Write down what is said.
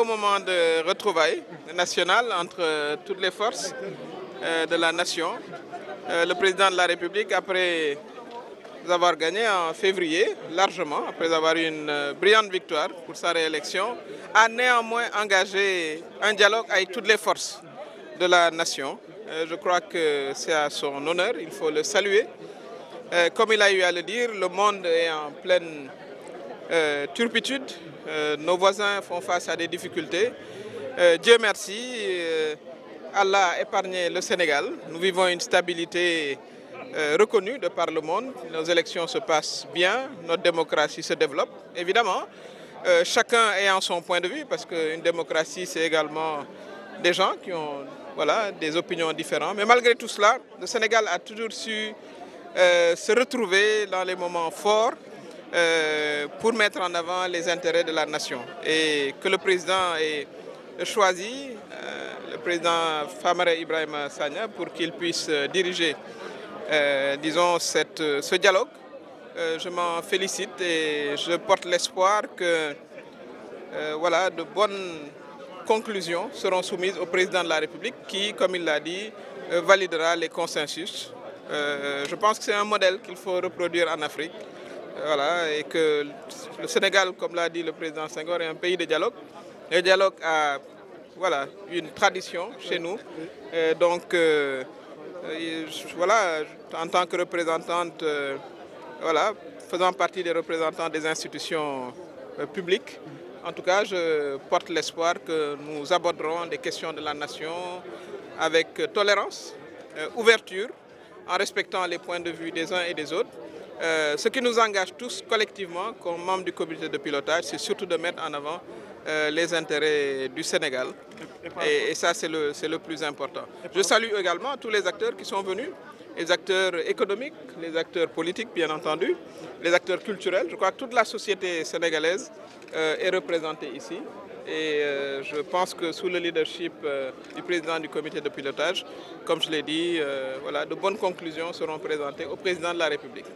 beau moment de retrouvailles nationales entre toutes les forces de la nation. Le président de la République, après avoir gagné en février, largement, après avoir eu une brillante victoire pour sa réélection, a néanmoins engagé un dialogue avec toutes les forces de la nation. Je crois que c'est à son honneur, il faut le saluer. Comme il a eu à le dire, le monde est en pleine turpitude. Nos voisins font face à des difficultés. Dieu merci, Allah a épargné le Sénégal. Nous vivons une stabilité reconnue de par le monde. Nos élections se passent bien, notre démocratie se développe. Évidemment, chacun ayant son point de vue, parce qu'une démocratie, c'est également des gens qui ont des opinions différentes. Mais malgré tout cela, le Sénégal a toujours su se retrouver dans les moments forts pour mettre en avant les intérêts de la nation. Et que le président ait choisi, le président Famara Ibrahim Sagna, pour qu'il puisse diriger, disons, ce dialogue, je m'en félicite et je porte l'espoir que de bonnes conclusions seront soumises au président de la République qui, comme il l'a dit, validera les consensus. Je pense que c'est un modèle qu'il faut reproduire en Afrique. Et que le Sénégal, comme l'a dit le président Senghor, est un pays de dialogue. Le dialogue a une tradition chez nous. Et donc, en tant que représentante, faisant partie des représentants des institutions publiques, en tout cas, je porte l'espoir que nous aborderons des questions de la nation avec tolérance, ouverture, en respectant les points de vue des uns et des autres. Ce qui nous engage tous collectivement comme membres du comité de pilotage, c'est surtout de mettre en avant les intérêts du Sénégal. Et ça, c'est le plus important. Je salue également tous les acteurs qui sont venus, les acteurs économiques, les acteurs politiques, bien entendu, les acteurs culturels. Je crois que toute la société sénégalaise est représentée ici. Et je pense que sous le leadership du président du comité de pilotage, comme je l'ai dit, de bonnes conclusions seront présentées au président de la République.